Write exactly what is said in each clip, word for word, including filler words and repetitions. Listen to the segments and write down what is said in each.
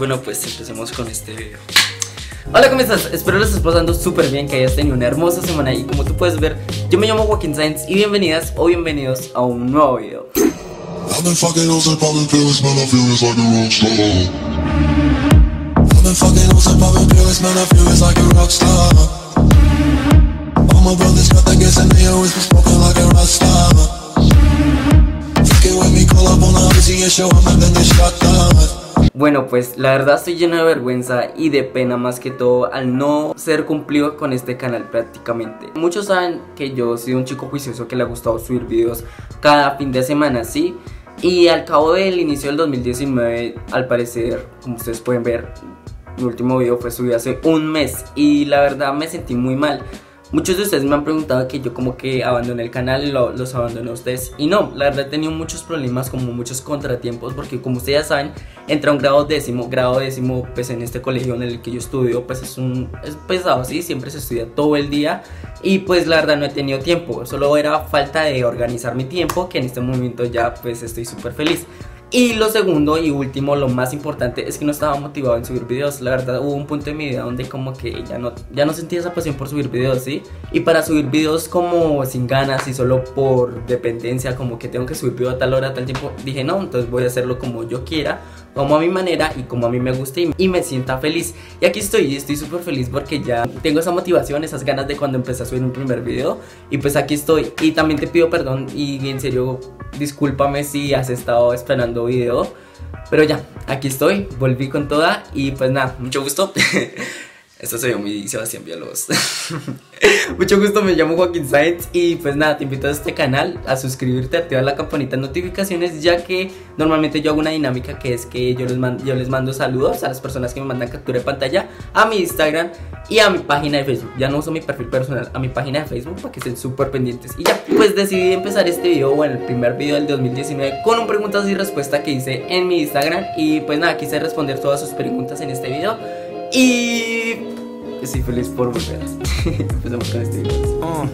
Bueno, pues empecemos con este video. Hola, ¿cómo estás? Espero lo estés pasando súper bien, que hayas tenido una hermosa semana. Y como tú puedes ver, yo me llamo Joaquín Sáenz y bienvenidas o bienvenidos a un nuevo video. Bueno, pues la verdad estoy lleno de vergüenza y de pena, más que todo al no ser cumplido con este canal prácticamente. Muchos saben que yo soy un chico juicioso que le ha gustado subir videos cada fin de semana, ¿sí? Y al cabo del inicio del dos mil diecinueve, al parecer, como ustedes pueden ver, mi último video fue subido hace un mes y la verdad me sentí muy mal. Muchos de ustedes me han preguntado que yo como que abandoné el canal y lo, los abandoné a ustedes. Y no, la verdad he tenido muchos problemas, como muchos contratiempos, porque como ustedes ya saben, entra un grado décimo, grado décimo pues en este colegio en el que yo estudio, pues es un es pesado, sí, siempre se estudia todo el día. Y pues la verdad no he tenido tiempo, solo era falta de organizar mi tiempo, que en este momento ya pues estoy súper feliz. Y lo segundo y último, lo más importante, es que no estaba motivado en subir videos. La verdad hubo un punto en mi vida donde como que ya no, ya no sentía esa pasión por subir videos, ¿sí? Y para subir videos como sin ganas y solo por dependencia, como que tengo que subir video a tal hora, a tal tiempo, dije no, entonces voy a hacerlo como yo quiera, como a mi manera y como a mí me guste y, y me sienta feliz. Y aquí estoy, estoy súper feliz porque ya tengo esa motivación, esas ganas de cuando empecé a subir mi primer video. Y pues aquí estoy, y también te pido perdón y en serio, discúlpame si has estado esperando video, pero ya, aquí estoy, volví con toda y pues nada, mucho gusto. Esto se ve muy Sebastián Villalobos. Mucho gusto, me llamo Joaquín Sáenz y pues nada, te invito a este canal a suscribirte, a activar la campanita de notificaciones, ya que normalmente yo hago una dinámica que es que yo les, mando, yo les mando saludos a las personas que me mandan captura de pantalla a mi Instagram y a mi página de Facebook. Ya no uso mi perfil personal, a mi página de Facebook, para que estén súper pendientes. Y ya, pues decidí empezar este video, bueno, el primer video del dos mil diecinueve, con un preguntas y respuesta que hice en mi Instagram. Y pues nada, quise responder todas sus preguntas en este video y estoy feliz por volver. Empezamos con este video. Oh.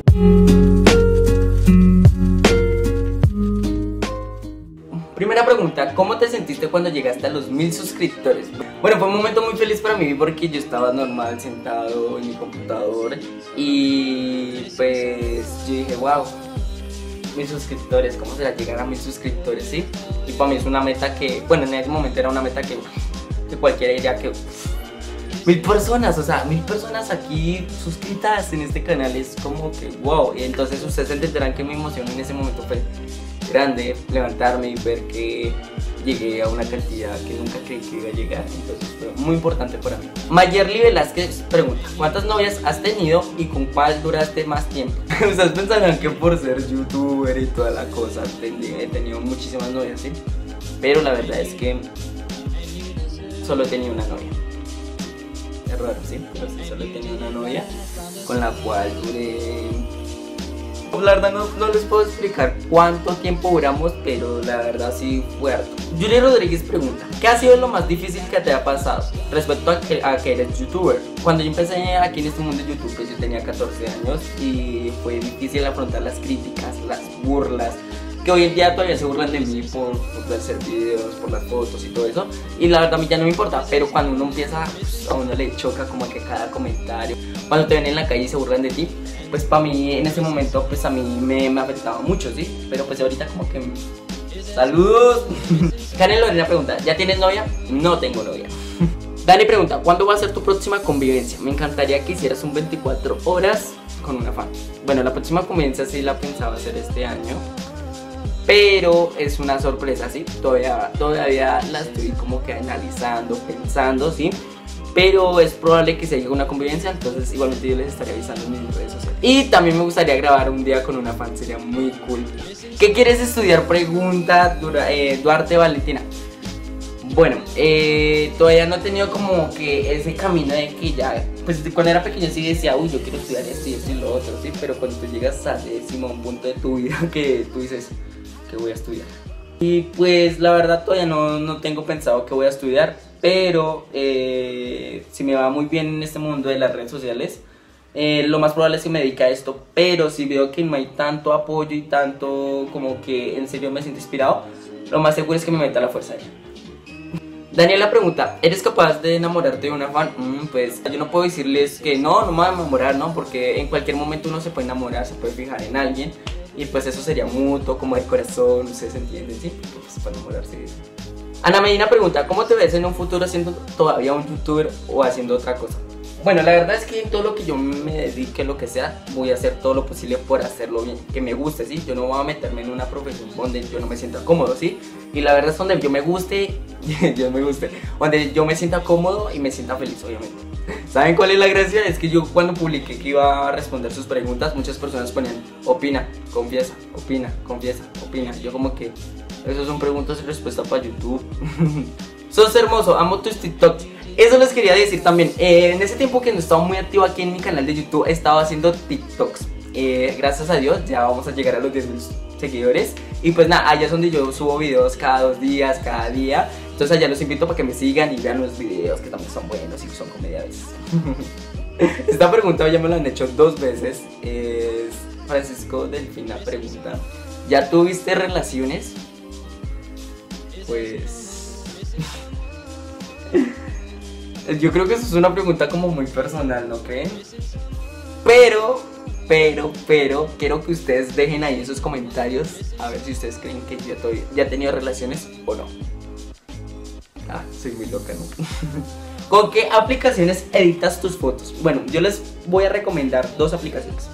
Primera pregunta, ¿cómo te sentiste cuando llegaste a los mil suscriptores? Bueno, fue un momento muy feliz para mí porque yo estaba normal sentado en mi computador y pues yo dije, wow, mil suscriptores, ¿cómo será llegar a mil suscriptores? ¿Sí? Y para mí es una meta que, bueno, en ese momento era una meta que, que cualquiera diría que... Mil personas, o sea, mil personas aquí suscritas en este canal es como que wow. Y entonces ustedes entenderán que mi emoción en ese momento fue grande, levantarme y ver que llegué a una cantidad que nunca creí que iba a llegar. Entonces fue muy importante para mí. Mayerly Velázquez pregunta, ¿cuántas novias has tenido y con cuál duraste más tiempo? Ustedes pensarán que por ser youtuber y toda la cosa he tenido muchísimas novias, ¿sí? Pero la verdad es que solo he tenido una novia. Error, sí, pero sí, solo tenía una novia con la cual duré... La verdad no, no les puedo explicar cuánto tiempo duramos, pero la verdad sí fue harto. Juli Rodríguez pregunta, ¿qué ha sido lo más difícil que te ha pasado respecto a que, a que eres youtuber? Cuando yo empecé aquí en este mundo de YouTube, pues yo tenía catorce años y fue difícil afrontar las críticas, las burlas, que hoy en día todavía se burlan de mí por, por hacer videos, por las fotos y todo eso. Y la verdad a mí ya no me importa, pero cuando uno empieza, pues, a uno le choca como que cada comentario. Cuando te ven en la calle y se burlan de ti, pues para mí en ese momento, pues a mí me, me afectaba mucho, ¿sí? Pero pues ahorita como que... ¡Saludos! Karen Lorena pregunta, ¿ya tienes novia? No tengo novia. Dani pregunta, ¿cuándo va a ser tu próxima convivencia? Me encantaría que hicieras un veinticuatro horas con una fan. Bueno, la próxima convivencia sí la pensaba hacer este año, pero es una sorpresa, ¿sí? Todavía, todavía la estoy como que analizando, pensando, ¿sí? Pero es probable que se llegue a una convivencia, entonces igualmente yo les estaré avisando en mis redes sociales. Y también me gustaría grabar un día con una fan, sería muy cool. ¿Qué quieres estudiar? Pregunta eh, Duarte Valentina. Bueno, eh, todavía no he tenido como que ese camino de que ya... Pues cuando era pequeño sí decía, uy, yo quiero estudiar esto y esto y lo otro, ¿sí? Pero cuando tú llegas a décimo, un punto de tu vida que tú dices... que voy a estudiar. Y pues la verdad todavía no, no tengo pensado que voy a estudiar, pero eh, si me va muy bien en este mundo de las redes sociales, eh, lo más probable es que me dedique a esto. Pero si veo que no hay tanto apoyo y tanto como que en serio me siento inspirado, lo más seguro es que me meta a la fuerza aérea. Daniela pregunta, ¿eres capaz de enamorarte de una fan? Mm, pues yo no puedo decirles que no, no me voy a enamorar, ¿no? Porque en cualquier momento uno se puede enamorar, se puede fijar en alguien. Y pues eso sería mutuo, como el corazón, ustedes entienden, ¿sí? Pues para enamorarse de eso. Ana Medina pregunta, ¿cómo te ves en un futuro siendo todavía un youtuber o haciendo otra cosa? Bueno, la verdad es que en todo lo que yo me dedique, lo que sea, voy a hacer todo lo posible por hacerlo bien, que me guste, ¿sí? Yo no voy a meterme en una profesión donde yo no me sienta cómodo, ¿sí? Y la verdad es donde yo me guste, yo me guste, donde yo me sienta cómodo y me sienta feliz, obviamente. ¿Saben cuál es la gracia? Es que yo cuando publiqué que iba a responder sus preguntas, muchas personas ponían, opina, confiesa, opina, confiesa, opina. Yo como que, esos son preguntas y respuestas para YouTube. Sos hermoso, amo tus TikToks. Eso les quería decir también, eh, en ese tiempo que no estaba muy activo aquí en mi canal de YouTube, estaba haciendo TikToks. eh, Gracias a Dios ya vamos a llegar a los diez mil seguidores. Y pues nada, allá es donde yo subo videos cada dos días, cada día. Entonces allá los invito para que me sigan y vean los videos, que también son buenos y son comedia a veces. Esta pregunta ya me la han hecho dos veces. eh, Francisco Delfina pregunta, ¿ya tuviste relaciones? Pues... yo creo que eso es una pregunta como muy personal, ¿no creen? Pero, pero, pero quiero que ustedes dejen ahí en sus comentarios a ver si ustedes creen que yo estoy, ya he tenido relaciones o no. Ah, soy muy loca, ¿no? ¿Con qué aplicaciones editas tus fotos? Bueno, yo les voy a recomendar dos aplicaciones.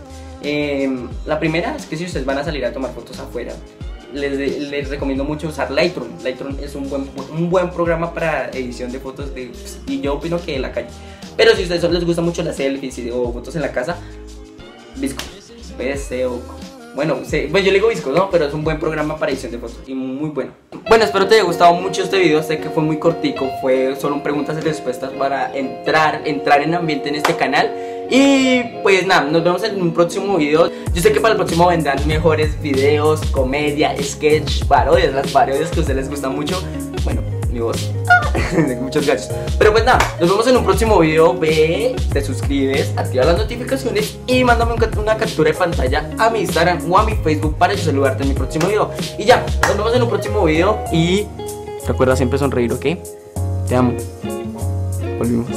eh, La primera es que si ustedes van a salir a tomar fotos afuera, Les, les recomiendo mucho usar Lightroom. Lightroom es un buen, un buen programa para edición de fotos de, y yo opino que en la calle. Pero si a ustedes les gustan mucho las selfies y, o fotos en la casa, Visco, P C O. Bueno, se, bueno, yo le digo Visco, ¿no? Pero es un buen programa para edición de fotos y muy bueno. Bueno, espero te haya gustado mucho este video. Sé que fue muy cortico, fue solo un preguntas y respuestas para entrar, entrar en ambiente en este canal. Y pues nada, nos vemos en un próximo video. Yo sé que para el próximo vendrán mejores videos, comedia, sketch, parodias, las parodias que a ustedes les gustan mucho. Bueno, mi voz, muchos gachos. Pero pues nada, nos vemos en un próximo video. Ve, te suscribes, activa las notificaciones y mándame una captura de pantalla a mi Instagram o a mi Facebook para yo saludarte en mi próximo video. Y ya, nos vemos en un próximo video y recuerda siempre sonreír, ¿ok? Te amo. Volvimos.